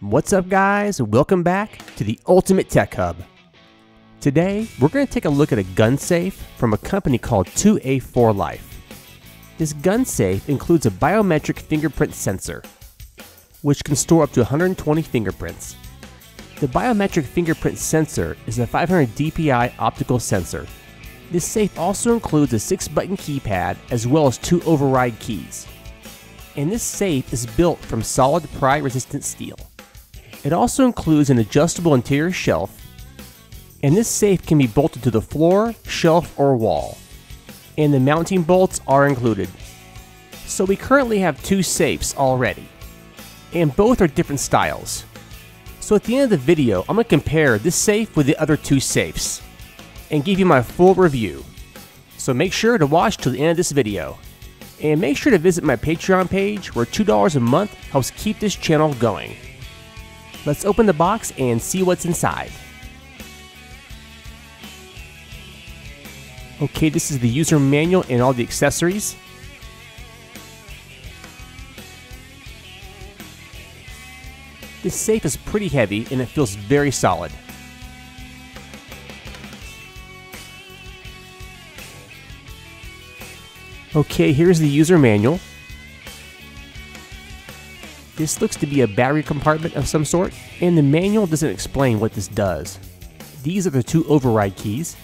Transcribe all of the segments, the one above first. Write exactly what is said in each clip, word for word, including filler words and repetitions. What's up, guys? Welcome back to the Ultimate Tech Hub. Today, we're going to take a look at a gun safe from a company called two A four Life. This gun safe includes a biometric fingerprint sensor, which can store up to one hundred twenty fingerprints. The biometric fingerprint sensor is a five hundred D P I optical sensor. This safe also includes a six button keypad as well as two override keys. And this safe is built from solid pry-resistant steel. It also includes an adjustable interior shelf, and this safe can be bolted to the floor, shelf, or wall. And the mounting bolts are included. So we currently have two safes already, and both are different styles. So at the end of the video, I'm going to compare this safe with the other two safes and give you my full review. So make sure to watch till the end of this video. And make sure to visit my Patreon page where two dollars a month helps keep this channel going. Let's open the box and see what's inside. Okay, this is the user manual and all the accessories. This safe is pretty heavy and it feels very solid. Okay, here's the user manual. This looks to be a battery compartment of some sort, and the manual doesn't explain what this does. These are the two override keys,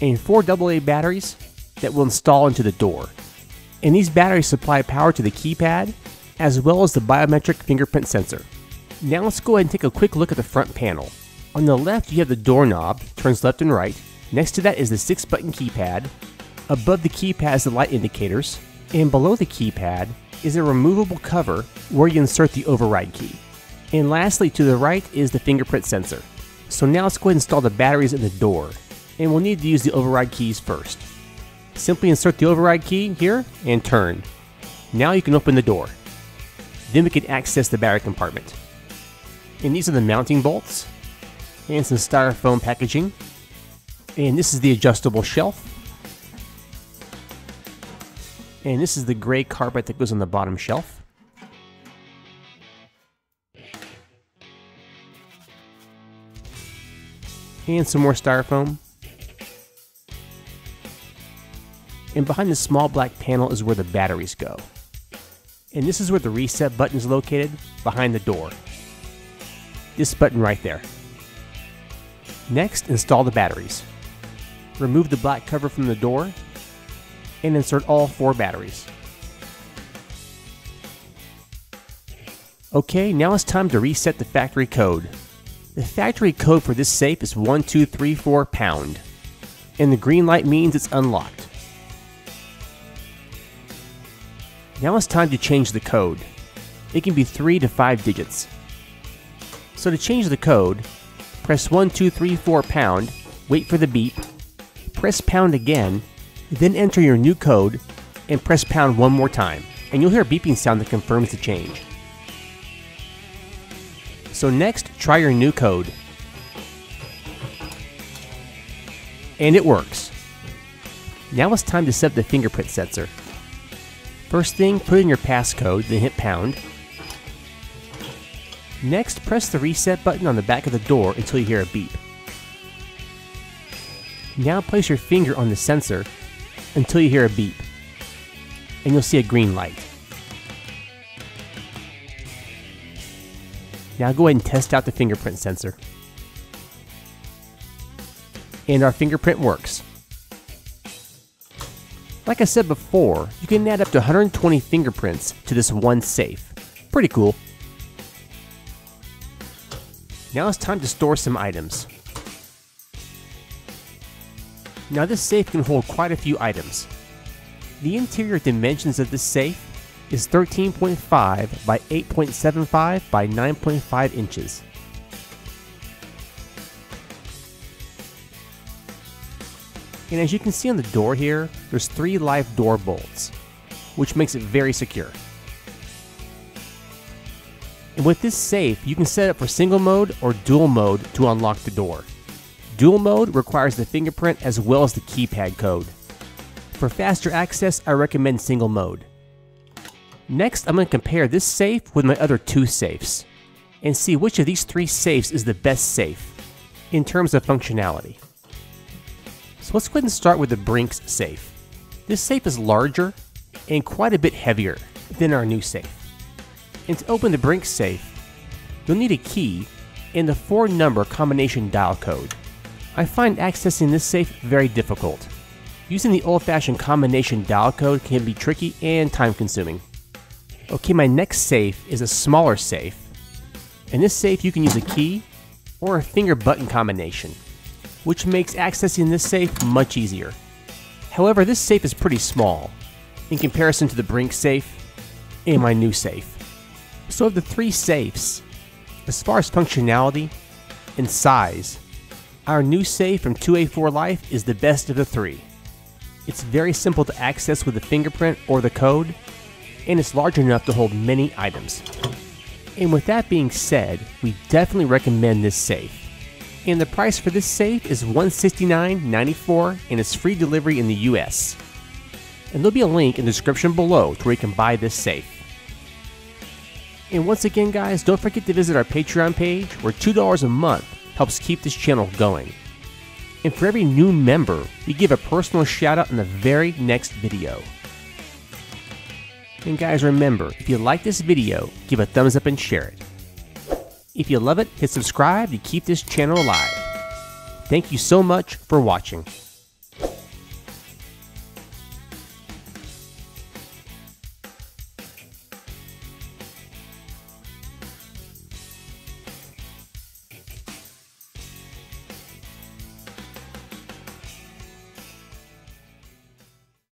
and four double A batteries that will install into the door. And these batteries supply power to the keypad, as well as the biometric fingerprint sensor. Now let's go ahead and take a quick look at the front panel. On the left you have the doorknob, turns left and right. Next to that is the six button keypad. Above the keypad is the light indicators, and below the keypad is a removable cover where you insert the override key. And lastly, to the right is the fingerprint sensor. So now let's go ahead and install the batteries in the door, and we'll need to use the override keys first. Simply insert the override key here and turn. Now you can open the door. Then we can access the battery compartment. And these are the mounting bolts, and some styrofoam packaging. And this is the adjustable shelf. And this is the gray carpet that goes on the bottom shelf. And some more styrofoam. And behind the small black panel is where the batteries go. And this is where the reset button is located, behind the door. This button right there. Next, install the batteries. Remove the black cover from the door and insert all four batteries. Okay, now it's time to reset the factory code. The factory code for this safe is one two three four pound, and the green light means it's unlocked. Now it's time to change the code. It can be three to five digits. So to change the code, press one two three four pound, wait for the beep, press pound again, then enter your new code and press pound one more time, and you'll hear a beeping sound that confirms the change. So next, try your new code. And it works. Now it's time to set the fingerprint sensor. First thing, put in your passcode, then hit pound. Next, press the reset button on the back of the door until you hear a beep. Now place your finger on the sensor until you hear a beep, and you'll see a green light. Now go ahead and test out the fingerprint sensor. And our fingerprint works. Like I said before, you can add up to one hundred twenty fingerprints to this one safe. Pretty cool. Now it's time to store some items. Now this safe can hold quite a few items. The interior dimensions of this safe is thirteen point five by eight point seven five by nine point five inches. And as you can see on the door here, there's three live door bolts, which makes it very secure. And with this safe, you can set it up for single mode or dual mode to unlock the door. Dual mode requires the fingerprint as well as the keypad code. For faster access, I recommend single mode. Next, I'm going to compare this safe with my other two safes and see which of these three safes is the best safe in terms of functionality. So let's go ahead and start with the Brinks safe. This safe is larger and quite a bit heavier than our new safe. And to open the Brinks safe, you'll need a key and the four number combination dial code. I find accessing this safe very difficult. Using the old-fashioned combination dial code can be tricky and time-consuming. Okay, my next safe is a smaller safe. In this safe, you can use a key or a finger-button combination, which makes accessing this safe much easier. However, this safe is pretty small in comparison to the Brinks safe and my new safe. So of the three safes, as far as functionality and size, our new safe from two A four Life is the best of the three. It's very simple to access with the fingerprint or the code, and it's large enough to hold many items. And with that being said, we definitely recommend this safe. And the price for this safe is one hundred sixty-nine ninety-four dollars, and it's free delivery in the U S. And there'll be a link in the description below to where you can buy this safe. And once again, guys, don't forget to visit our Patreon page, where two dollars a month helps keep this channel going. And for every new member, we give a personal shout out in the very next video. And guys, remember, if you like this video, give a thumbs up and share it. If you love it, hit subscribe to keep this channel alive. Thank you so much for watching.